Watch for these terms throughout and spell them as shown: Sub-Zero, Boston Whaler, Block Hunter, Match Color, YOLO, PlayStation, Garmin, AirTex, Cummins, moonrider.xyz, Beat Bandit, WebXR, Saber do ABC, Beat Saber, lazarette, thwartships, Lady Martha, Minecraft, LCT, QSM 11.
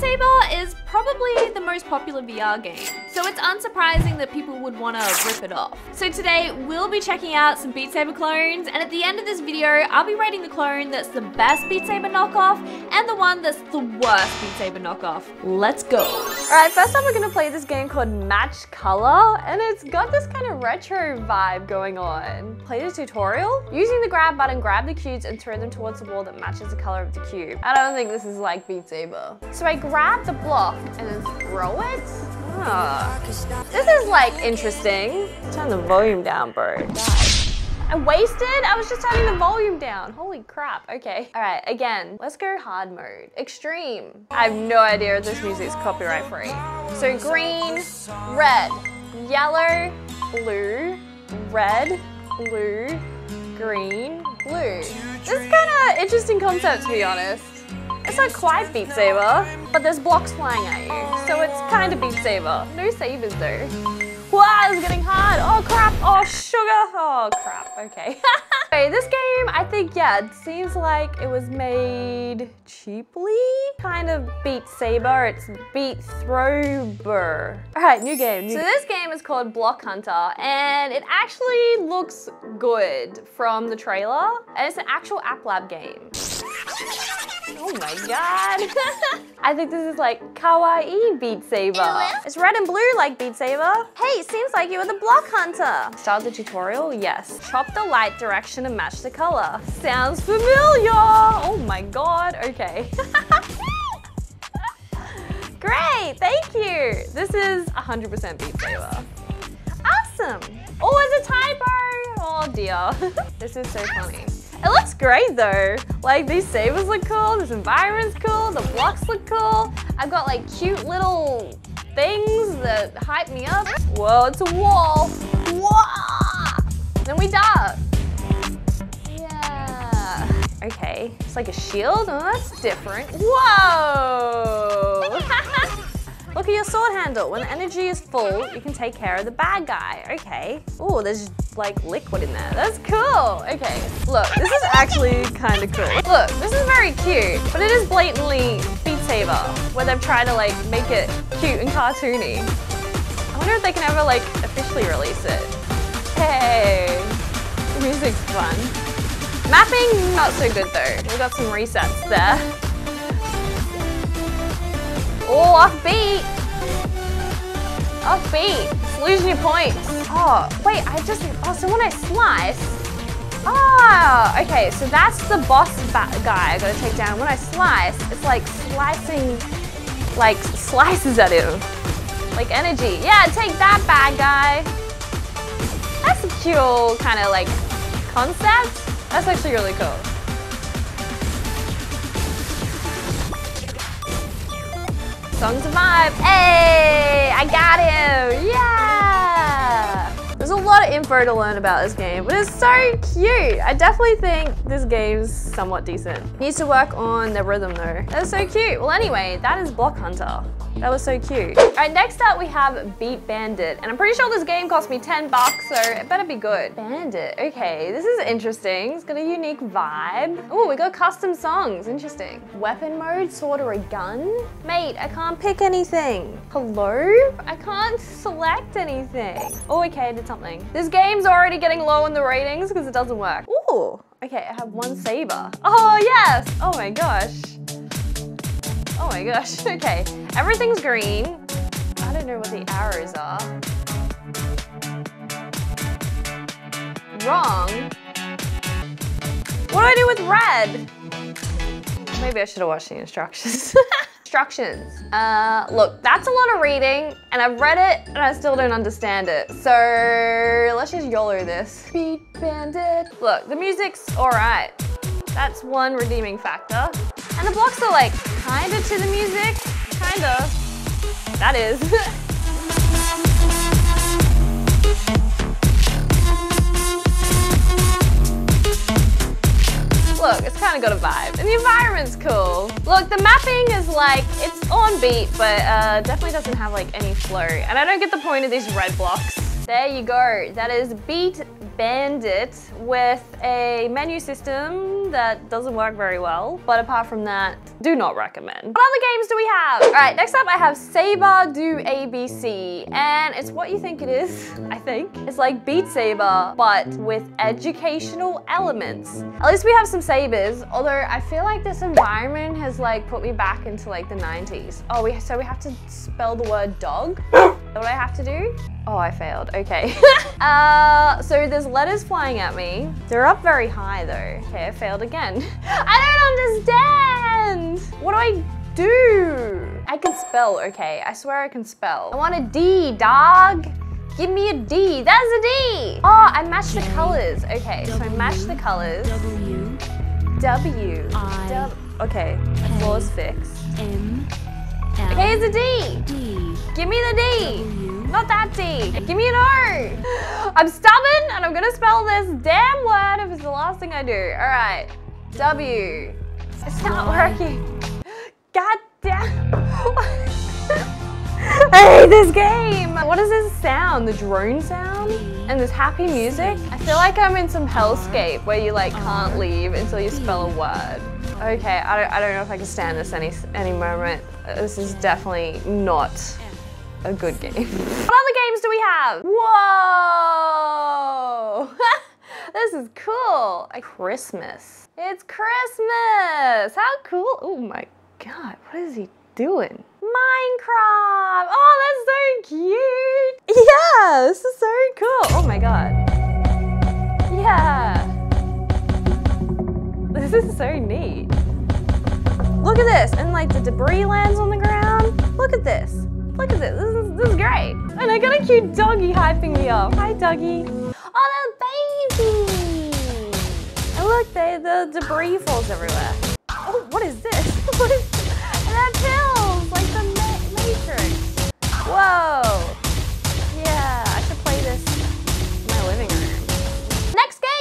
Beat Saber is probably the most popular VR game, so it's unsurprising that people would want to rip it off. So today we'll be checking out some Beat Saber clones, and at the end of this video I'll be rating the clone that's the best Beat Saber knockoff and the one that's the worst Beat Saber knockoff. Let's go! Alright, first up we're going to play this game called Match Color, and it's got this kind of retro vibe going on. Play the tutorial. Using the grab button, grab the cubes and throw them towards the wall that matches the color of the cube. I don't think this is like Beat Saber. So I grab the block and then throw it? Oh. This is like interesting. Turn the volume down, bro. I wasted? I was just turning the volume down. Holy crap, okay. All right, again, let's go hard mode. Extreme. I have no idea if this music's copyright free. So green, red, yellow, blue, red, blue, green, blue. This is kind of interesting concept, to be honest. It's not quite Beat Saber, but there's blocks flying at you, so it's kind of Beat Saber. No sabers though. Wow, it's getting hard. Oh crap, oh sugar, oh crap, okay. Okay, this game, I think, yeah, it seems like it was made cheaply. Kind of Beat Saber, it's Beat Throber. All right, new game. So this game is called Block Hunter, and it actually looks good from the trailer, and it's an actual App Lab game. Oh my god. I think this is like kawaii Beat Saber. It's red and blue like Beat Saber. Hey, seems like you were the Block Hunter. Start the tutorial? Yes. Chop the light direction and match the color. Sounds familiar. Oh my god, okay. Great, thank you. This is 100% Beat Saber. Awesome. Oh, it's a typo. Oh dear. This is so funny. It looks great though. Like these sabers look cool, this environment's cool, the blocks look cool. I've got like cute little things that hype me up. Whoa, it's a wall. Whoa! Then we dart. Yeah. Okay, it's like a shield. Oh, that's different. Whoa! Look at your sword handle. When the energy is full, you can take care of the bad guy. Okay. Oh, there's like liquid in there. That's cool. Okay. Look, this is actually kind of cool. Look, this is very cute, but it is blatantly Beat Saber, where they've tried to like make it cute and cartoony. I wonder if they can ever like officially release it. Hey, the music's fun. Mapping, not so good though. We got some resets there. Oh, offbeat! Offbeat! It's losing your points. Oh, wait, so when I slice... Oh, okay, so that's the boss guy I gotta take down. When I slice, it's like slicing, like slices at him. Like energy. Yeah, take that, bad guy. That's a cool kind of like concept. That's actually really cool. Song's a vibe. Hey, I got him. Yeah. There's a lot of info to learn about this game, but it's so cute. I definitely think this game's somewhat decent. Needs to work on the rhythm though. That's so cute. Well, anyway, that is Block Hunter. That was so cute. All right, next up we have Beat Bandit, and I'm pretty sure this game cost me 10 bucks, so it better be good. Bandit, okay, this is interesting. It's got a unique vibe. Oh, we got custom songs, interesting. Weapon mode, sword or a gun? Mate, I can't pick anything. Hello? I can't select anything. Oh, okay, I did something. This game's already getting low on the ratings because it doesn't work. Ooh, okay, I have one saber. Oh, yes, oh my gosh. Oh my gosh, okay. Everything's green. I don't know what the arrows are. Wrong. What do I do with red? Maybe I should have watched the instructions. Instructions. Look, that's a lot of reading, and I've read it, and I still don't understand it. So let's just YOLO this. Beat Bandit. Look, the music's all right. That's one redeeming factor. And the blocks are like kind of to the music, kind of. That is. Look, it's kind of got a vibe. And the environment's cool. Look, the mapping is like, it's on beat, but definitely doesn't have like any flow. And I don't get the point of these red blocks. There you go. That is Beat Bandit with a menu system that doesn't work very well, but apart from that, do not recommend. What other games do we have? All right, next up I have Saber do ABC, and it's what you think it is, I think. It's like Beat Saber, but with educational elements. At least we have some sabers, although I feel like this environment has like put me back into like the 90s. Oh, so we have to spell the word dog? What do I have to do? Oh, I failed, okay. So there's letters flying at me. They're up very high though. Okay, I failed again. I don't understand! What do I do? I can spell, okay. I swear I can spell. I want a D, dog. Give me a D, that's a D! Oh, I matched the colors. Okay, so I matched the colors. Okay, the floor's fixed. Okay, it's a D. Give me the D. Not that D. Give me an O. I'm stubborn and I'm gonna spell this damn word if it's the last thing I do. All right, W. It's not working. God damn. I hate this game. What is this sound? The drone sound? And this happy music? I feel like I'm in some hellscape where you like can't leave until you spell a word. Okay, I don't know if I can stand this any moment. This is definitely not a good game. What other games do we have? Whoa! This is cool. Christmas. It's Christmas! How cool! Oh my god, what is he doing? Minecraft! Oh, that's so cute! Yeah, this is so cool! Oh my god. Yeah! This is so neat. Look at this, and like the debris lands on the ground. Look at this. Look at this. This is great. And I got a cute doggy hyping me up. Hi, doggy. Oh, little baby. And look, the debris falls everywhere. Oh, what is this? What is this? And that pills like the Matrix. Whoa. Yeah, I should play this in my living room.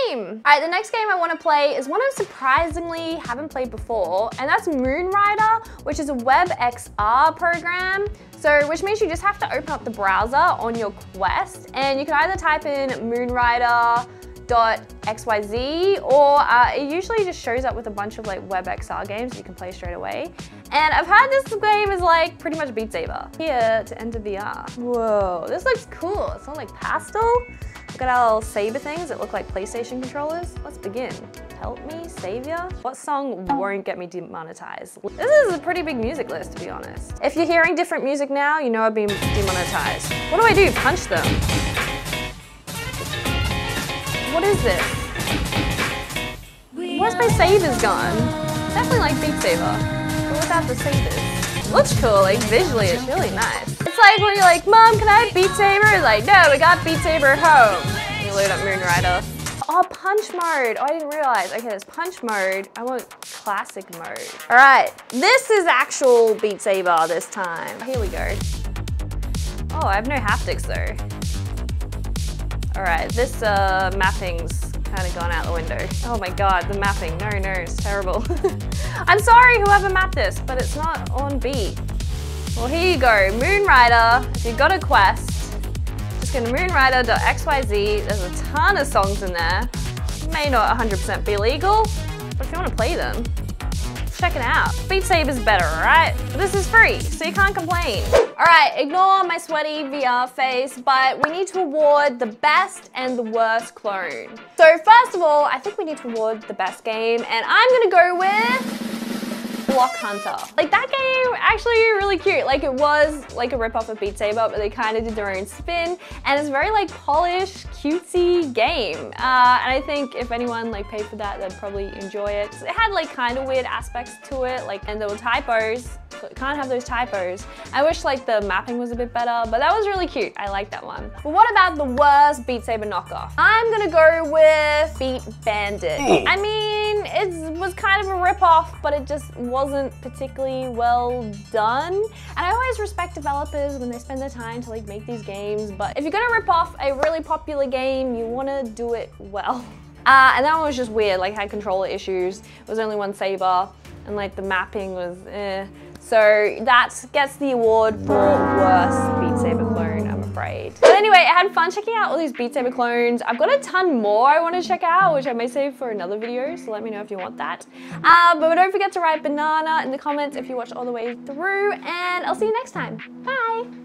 All right, the next game I want to play is one I surprisingly haven't played before, and that's Moonrider, which is a WebXR program. So, which means you just have to open up the browser on your Quest, and you can either type in moonrider.xyz, or it usually just shows up with a bunch of like WebXR games you can play straight away. And I've heard this game is like pretty much Beat Saber. Here to enter VR. Whoa, this looks cool. It's not like pastel. Look at our saber things that look like PlayStation controllers. Let's begin. Help me, savior. What song won't get me demonetized? This is a pretty big music list, to be honest. If you're hearing different music now, you know I've been demonetized. What do? Punch them. What is this? Where's my sabers gone? Definitely like Beat Saber, but without the sabers. Looks cool, like visually it's really nice. It's like when you're like, Mom, can I have Beat Saber? Like, no, we got Beat Saber at home. You load up Moonrider. Oh, punch mode. Oh, I didn't realize. Okay, there's punch mode. I want classic mode. All right, this is actual Beat Saber this time. Here we go. Oh, I have no haptics though. All right, this mapping's kind of gone out the window. Oh my God, the mapping. No, it's terrible. I'm sorry, whoever mapped this, but it's not on beat. Well, here you go, Moonrider. If you've got a Quest, just go to moonrider.xyz. There's a ton of songs in there. It may not 100% be legal, but if you want to play them, check it out. Beat Saber's better, all right? But this is free, so you can't complain. All right, ignore my sweaty VR face, but we need to award the best and the worst clone. So first of all, I think we need to award the best game, and I'm gonna go with Block Hunter. Like that game actually really cute. Like it was like a rip-off of Beat Saber, but they kind of did their own spin, and it's very like polished, cutesy game. And I think if anyone like paid for that, they'd probably enjoy it. It had like kind of weird aspects to it, like, and there were typos. But can't have those typos. I wish like the mapping was a bit better, but that was really cute. I like that one. But what about the worst Beat Saber knockoff? I'm gonna go with Beat Bandit. I mean, it was kind of a ripoff, but it just wasn't particularly well done. And I always respect developers when they spend their time to like make these games, but if you're gonna rip off a really popular game, you wanna do it well. And that one was just weird, like had controller issues. It was only one saber, and like the mapping was eh. So that gets the award for worst Beat Saber clone, I'm afraid. afraid. But anyway, I had fun checking out all these Beat Saber clones. I've got a ton more I want to check out, which I may save for another video, so let me know if you want that. But don't forget to write banana in the comments if you watched all the way through, and I'll see you next time. Bye!